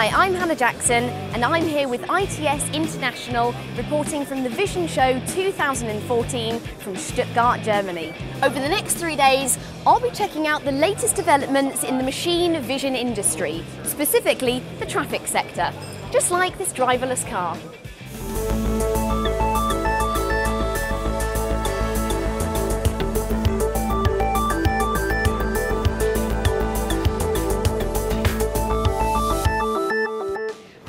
Hi, I'm Hannah Jackson and I'm here with ITS International reporting from the Vision Show 2014 from Stuttgart, Germany. Over the next 3 days, I'll be checking out the latest developments in the machine vision industry, specifically the traffic sector, just like this driverless car.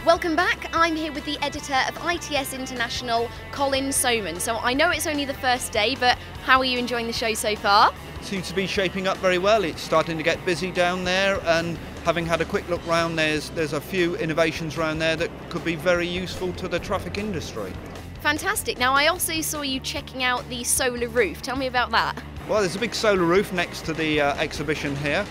Welcome back. I'm here with the editor of ITS International, Colin Soman. So I know it's only the first day, but how are you enjoying the show so far? It seems to be shaping up very well. It's starting to get busy down there, and having had a quick look round, there's a few innovations around there that could be very useful to the traffic industry. Fantastic. Now, I also saw you checking out the solar roof. Tell me about that. Well, there's a big solar roof next to the exhibition here.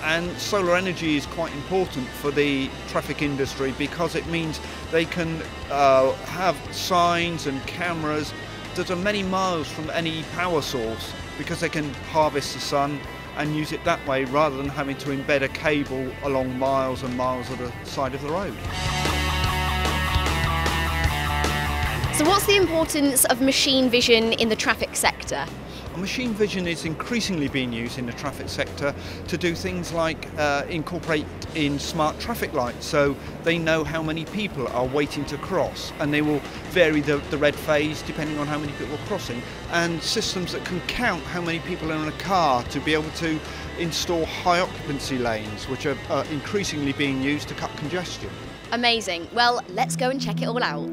And solar energy is quite important for the traffic industry because it means they can have signs and cameras that are many miles from any power source because they can harvest the sun and use it that way rather than having to embed a cable along miles and miles of the side of the road. So what's the importance of machine vision in the traffic sector? Machine vision is increasingly being used in the traffic sector to do things like incorporate in smart traffic lights, so they know how many people are waiting to cross, and they will vary the red phase depending on how many people are crossing, and systems that can count how many people are in a car to be able to install high occupancy lanes, which are increasingly being used to cut congestion. Amazing. Well, let's go and check it all out.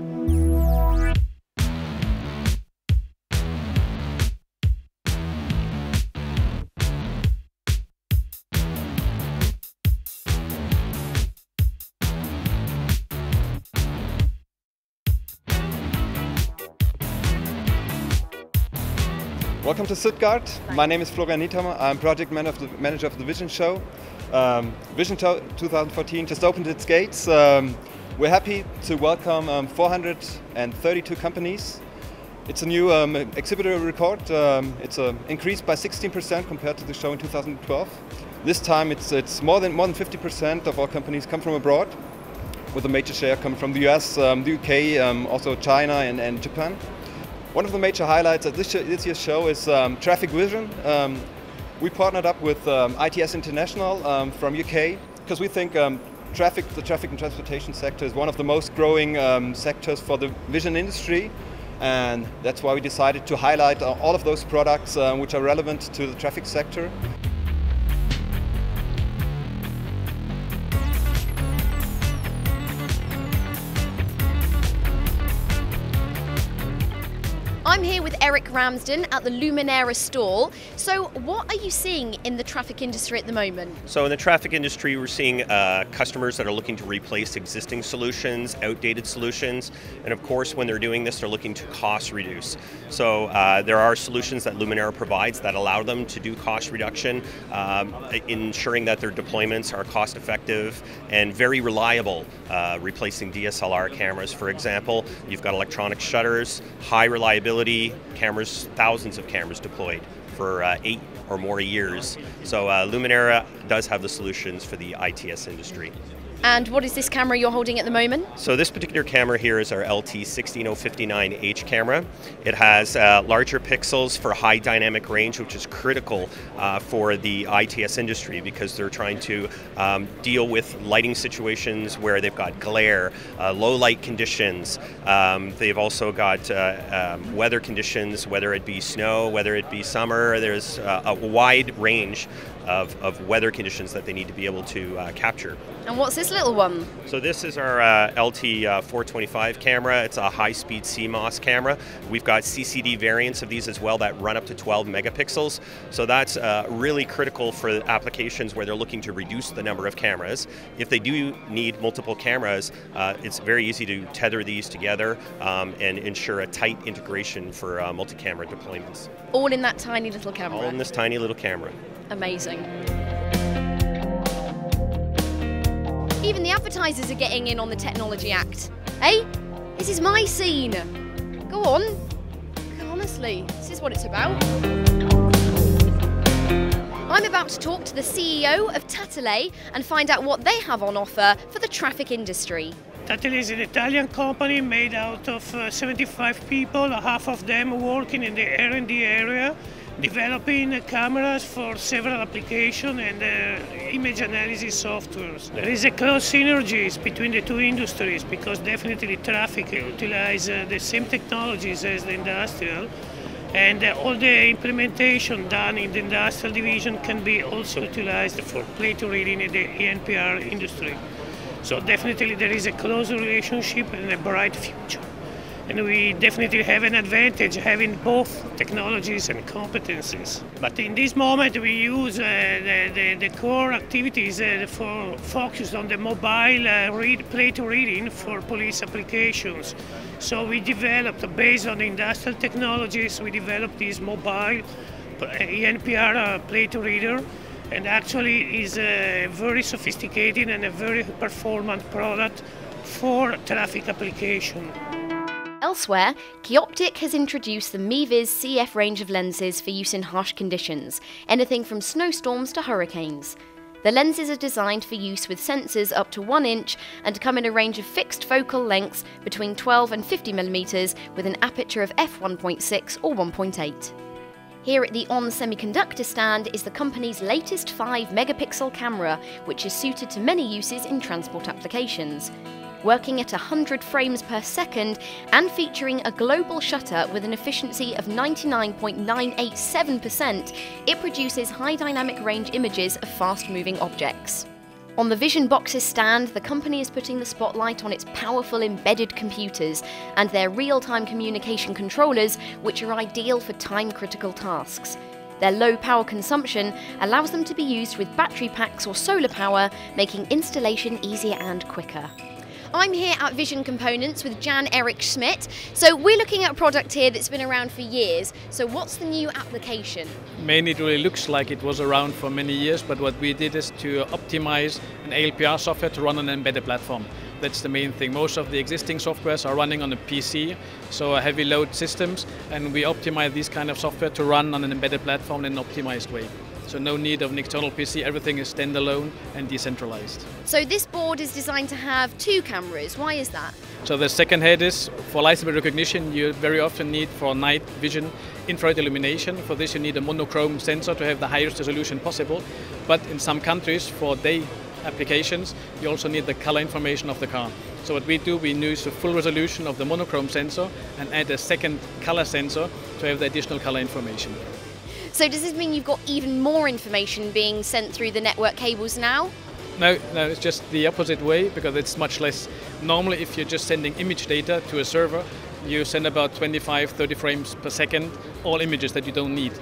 Welcome to Stuttgart. My name is Florian Niethammer. I'm project manager of the Vision Show. Vision Show 2014 just opened its gates. We're happy to welcome 432 companies. It's a new exhibitor record. It's increased by 16% compared to the show in 2012. This time it's more than 50% of our companies come from abroad, with a major share coming from the US, the UK, also China and Japan. One of the major highlights of this year's show is traffic vision. We partnered up with ITS International from UK because we think the traffic and transportation sector is one of the most growing sectors for the vision industry, and that's why we decided to highlight all of those products which are relevant to the traffic sector. I'm here with Eric Ramsden at the Lumenera stall. So what are you seeing in the traffic industry at the moment? So in the traffic industry, we're seeing customers that are looking to replace existing solutions, outdated solutions, and of course when they're doing this, they're looking to cost reduce. So there are solutions that Lumenera provides that allow them to do cost reduction, ensuring that their deployments are cost effective and very reliable, replacing DSLR cameras, for example. You've got electronic shutters, high reliability cameras, thousands of cameras deployed for 8 or more years. So Lumenera does have the solutions for the ITS industry. And what is this camera you're holding at the moment? So this particular camera here is our LT16059H camera. It has larger pixels for high dynamic range, which is critical for the ITS industry because they're trying to deal with lighting situations where they've got glare, low light conditions. They've also got weather conditions, whether it be snow, whether it be summer. There's a wide range of weather conditions that they need to be able to capture. And what's this little one? So this is our LT425 camera. It's a high-speed CMOS camera. We've got CCD variants of these as well that run up to 12 megapixels. So that's really critical for applications where they're looking to reduce the number of cameras. If they do need multiple cameras, it's very easy to tether these together and ensure a tight integration for multi-camera deployments. All in that tiny little camera? All in this tiny little camera. Amazing. Even the advertisers are getting in on the Technology Act. Hey, this is my scene. Go on. Honestly, this is what it's about. I'm about to talk to the CEO of Tattile and find out what they have on offer for the traffic industry. Tattile is an Italian company made out of 75 people, half of them working in the R&D area, developing cameras for several applications and image analysis softwares. There is a close synergies between the two industries because definitely traffic utilizes the same technologies as the industrial, and all the implementation done in the industrial division can be also utilized for play-to reading in the ANPR industry. So definitely there is a close relationship and a bright future. And we definitely have an advantage having both technologies and competencies. But in this moment we use the core activities for focused on the mobile play-to-reading for police applications. So we developed, based on industrial technologies, we developed this mobile ENPR play-to-reader, and actually is a very sophisticated and a very performant product for traffic application. Elsewhere, Keyoptic has introduced the MiViz CF range of lenses for use in harsh conditions, anything from snowstorms to hurricanes. The lenses are designed for use with sensors up to 1 inch and come in a range of fixed focal lengths between 12 and 50mm with an aperture of f1.6 or 1.8. Here at the ON Semiconductor stand is the company's latest 5-megapixel camera, which is suited to many uses in transport applications. Working at 100 frames per second and featuring a global shutter with an efficiency of 99.987%, it produces high dynamic range images of fast-moving objects. On the Vision Boxes stand, the company is putting the spotlight on its powerful embedded computers and their real-time communication controllers, which are ideal for time-critical tasks. Their low power consumption allows them to be used with battery packs or solar power, making installation easier and quicker. I'm here at Vision Components with Jan-Erik Schmitt. So we're looking at a product here that's been around for years. So what's the new application? Mainly it really looks like it was around for many years, but what we did is to optimize an ALPR software to run on an embedded platform. That's the main thing. Most of the existing softwares are running on a PC, so heavy load systems, and we optimize these kind of software to run on an embedded platform in an optimized way. So no need of an external PC, everything is standalone and decentralized. So this board is designed to have 2 cameras, why is that? So the second head is for license plate recognition. You very often need for night vision infrared illumination. For this you need a monochrome sensor to have the highest resolution possible. But in some countries for day applications you also need the color information of the car. So what we do, we use the full resolution of the monochrome sensor and add a second color sensor to have the additional color information. So does this mean you've got even more information being sent through the network cables now? No, it's just the opposite way because it's much less. Normally if you're just sending image data to a server, you send about 25-30 frames per second, all images that you don't need.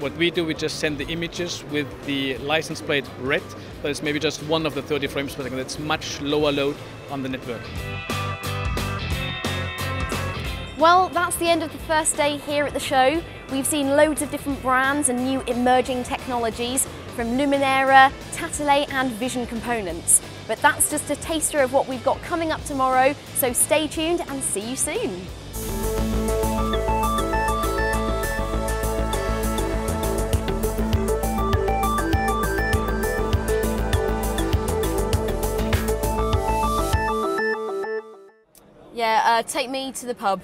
What we do, we just send the images with the license plate red, but it's maybe just one of the 30 frames per second. That's much lower load on the network. Well, that's the end of the first day here at the show. We've seen loads of different brands and new emerging technologies from Lumenera, Tattile and Vision Components. But that's just a taster of what we've got coming up tomorrow, so stay tuned and see you soon. Yeah, take me to the pub.